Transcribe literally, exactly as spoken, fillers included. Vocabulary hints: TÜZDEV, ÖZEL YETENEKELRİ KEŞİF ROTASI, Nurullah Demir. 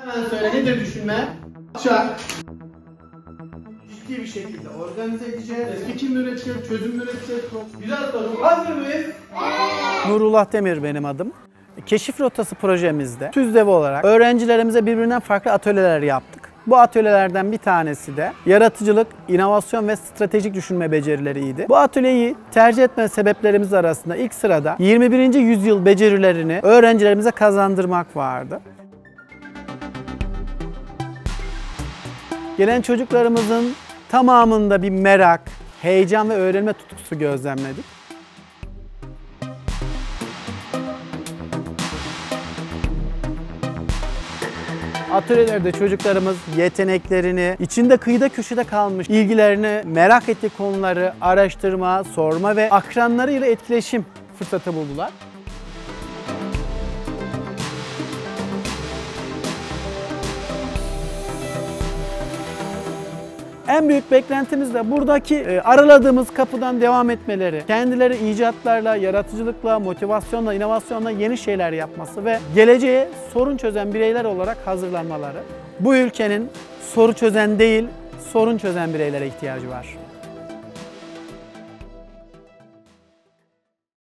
Hemen söyle, nedir düşünme? Çak. Ciddi bir şekilde organize edeceğiz. Eski kim üretecek, çözüm üretecek. Biraz sorun. Hazır mıyız? Nurullah Demir benim adım. Keşif Rotası projemizde TÜZDEV olarak öğrencilerimize birbirinden farklı atölyeler yaptık. Bu atölyelerden bir tanesi de yaratıcılık, inovasyon ve stratejik düşünme becerileriydi. Bu atölyeyi tercih etme sebeplerimiz arasında ilk sırada yirmi birinci yüzyıl becerilerini öğrencilerimize kazandırmak vardı. Gelen çocuklarımızın tamamında bir merak, heyecan ve öğrenme tutkusu gözlemledik. Atölyelerde çocuklarımız yeteneklerini, içinde kıyıda köşede kalmış ilgilerini, merak ettiği konuları araştırma, sorma ve akranlarıyla etkileşim fırsatı buldular. En büyük beklentimiz de buradaki araladığımız kapıdan devam etmeleri, kendileri icatlarla, yaratıcılıkla, motivasyonla, inovasyonla yeni şeyler yapması ve geleceğe sorun çözen bireyler olarak hazırlanmaları. Bu ülkenin soru çözen değil, sorun çözen bireylere ihtiyacı var.